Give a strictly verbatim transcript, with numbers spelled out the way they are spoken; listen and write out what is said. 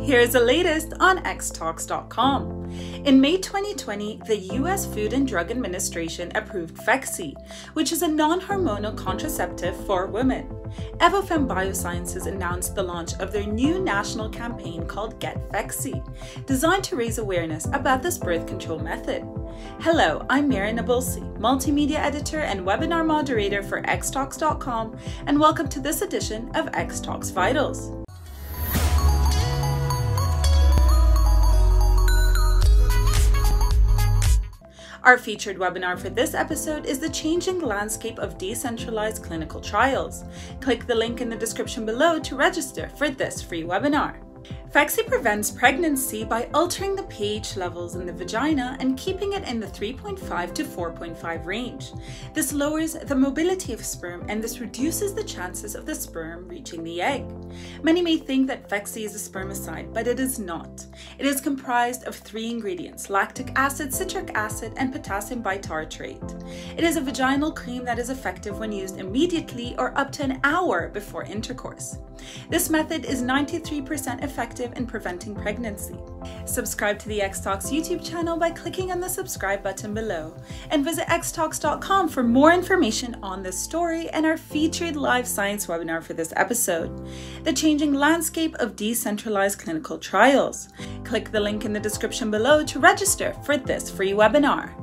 Here's the latest on x talks dot com. In May twenty twenty, the U S Food and Drug Administration approved Phexxi, which is a non-hormonal contraceptive for women. Evofem Biosciences announced the launch of their new national campaign called Get Phexxi, designed to raise awareness about this birth control method. Hello, I'm Mary Ann Nabulsi, multimedia editor and webinar moderator for x talks dot com, and welcome to this edition of X Talks Vitals. Our featured webinar for this episode is the changing landscape of decentralized clinical trials. Click the link in the description below to register for this free webinar. Phexxi prevents pregnancy by altering the pH levels in the vagina and keeping it in the three point five to four point five range. This lowers the mobility of sperm, and this reduces the chances of the sperm reaching the egg. Many may think that Phexxi is a spermicide, but it is not. It is comprised of three ingredients: lactic acid, citric acid, and potassium bitartrate. It is a vaginal cream that is effective when used immediately or up to an hour before intercourse. This method is ninety-three percent effective in preventing pregnancy. Subscribe to the X Talks YouTube channel by clicking on the subscribe button below, and visit x talks dot com for more information on this story and our featured live science webinar for this episode, The Changing Landscape of Decentralized Clinical Trials. Click the link in the description below to register for this free webinar.